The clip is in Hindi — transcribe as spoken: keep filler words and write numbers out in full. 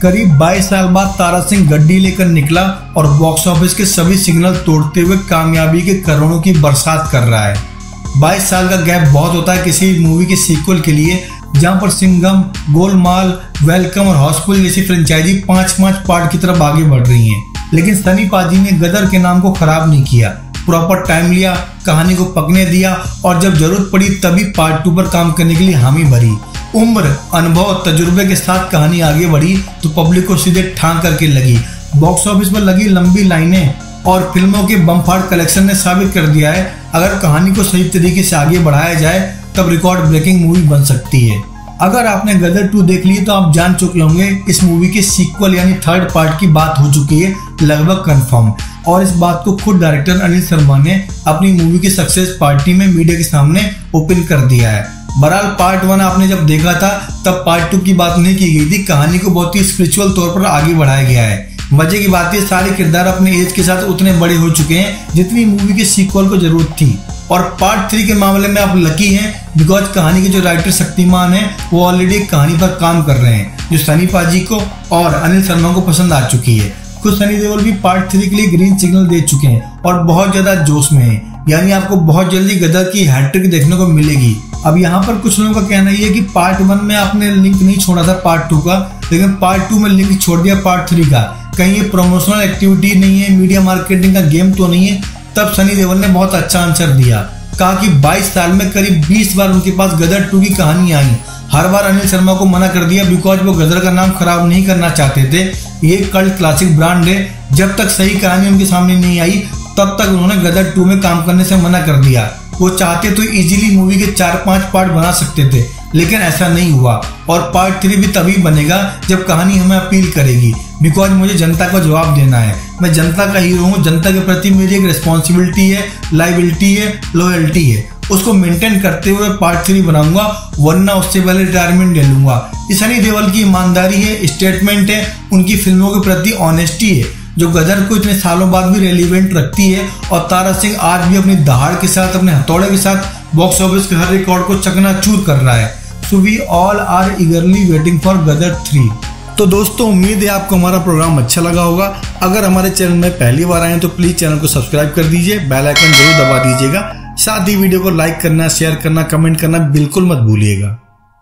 करीब बाईस साल बाद तारा सिंह गड्डी लेकर निकला और बॉक्स ऑफिस के सभी सिग्नल तोड़ते हुए कामयाबी के करोड़ों की बरसात कर रहा है। बाईस साल का गैप बहुत होता है किसी मूवी के सीक्वल के लिए, जहां पर सिंगम, गोलमाल, वेलकम और हॉस्पिटल जैसी फ्रेंचाइजी पांच पांच पार्ट की तरफ आगे बढ़ रही है। लेकिन सनी पाजी ने गदर के नाम को खराब नहीं किया, प्रॉपर टाइम लिया, कहानी को पकने दिया और जब जरूरत पड़ी तभी पार्ट टू पर काम करने के लिए हामी भरी। उम्र, अनुभव, तजुर्बे के साथ कहानी आगे बढ़ी तो पब्लिक को सीधे ठान करके लगी। बॉक्स ऑफिस पर लगी लंबी लाइनें और फिल्मों के बमफाड़ कलेक्शन ने साबित कर दिया है अगर कहानी को सही तरीके से आगे बढ़ाया जाए तब रिकॉर्ड ब्रेकिंग मूवी बन सकती है। अगर आपने गदर टू देख ली तो आप जान चुके होंगे इस मूवी के सीक्वल यानी थर्ड पार्ट की बात हो चुकी है लगभग कंफर्म, और इस बात को खुद डायरेक्टर अनिल शर्मा ने अपनी मूवी की सक्सेस पार्टी में मीडिया के सामने ओपन कर दिया है। बहरहाल पार्ट वन आपने जब देखा था तब पार्ट टू की बात नहीं की गई थी, कहानी को बहुत ही स्पिरिचुअल तौर पर आगे बढ़ाया गया है। मजे की बात है सारे किरदार अपने एज के साथ उतने बड़े हो चुके हैं जितनी मूवी के सीक्वल को जरूरत थी। और पार्ट थ्री के मामले में आप लकी हैं बिकॉज कहानी के जो राइटर शक्तिमान हैं वो ऑलरेडी कहानी पर काम कर रहे हैं जो सनी पाजी को और अनिल शर्मा को पसंद आ चुकी है। तो सनी देओल भी पार्ट थ्री के लिए ग्रीन सिग्नल दे चुके हैं और बहुत ज्यादा जोश में है, यानी आपको बहुत जल्दी गदर की हैट्रिक देखने को मिलेगी। अब यहाँ पर कुछ लोगों का कहना है कि पार्ट वन में आपने लिंक नहीं छोड़ा था पार्ट टू का, लेकिन पार्ट टू में लिंक छोड़ दिया पार्ट थ्री का, कहीं ये प्रमोशनल एक्टिविटी नहीं है, मीडिया मार्केटिंग का गेम तो नहीं है। तब सनी देओल ने बहुत अच्छा आंसर दिया, कहा कि बाईस साल में करीब बीस बार उनके पास गदर टू की कहानी आई, हर बार अनिल शर्मा को मना कर दिया बिकॉज वो गदर का नाम खराब नहीं करना चाहते थे। ये कल्ट क्लासिक ब्रांड है, जब तक सही कहानी उनके सामने नहीं आई तब तक उन्होंने गदर टू में काम करने से मना कर दिया। वो चाहते तो इजीली मूवी के चार पांच पार्ट बना सकते थे लेकिन ऐसा नहीं हुआ, और पार्ट थ्री भी तभी बनेगा जब कहानी हमें अपील करेगी बिकॉज मुझे जनता का जवाब देना है, मैं जनता का हीरो हूँ, जनता के प्रति मेरी एक रिस्पॉन्सिबिलिटी है, लाइबिलिटी है, लॉयल्टी है, उसको मेंटेन करते हुए पार्ट थ्री बनाऊंगा, वरना उससे पहले रिटायरमेंट ले लूंगा। ये सनी देओल की ईमानदारी है, स्टेटमेंट है, उनकी फिल्मों के प्रति ऑनेस्टी है जो गदर को इतने सालों बाद भी रेलिवेंट रखती है। और तारा सिंह आज भी अपनी दहाड़ के साथ, अपने हथौड़े के साथ बॉक्स ऑफिस के हर रिकॉर्ड को चकनाचूर कर रहा है। So we all are eagerly waiting for Gadar three. तो दोस्तों उम्मीद है आपको हमारा प्रोग्राम अच्छा लगा होगा। अगर हमारे चैनल में पहली बार आए तो प्लीज चैनल को सब्सक्राइब कर दीजिए, बेल आइकन जरूर दबा दीजिएगा, साथ ही वीडियो को लाइक करना, शेयर करना, कमेंट करना बिल्कुल मत भूलिएगा।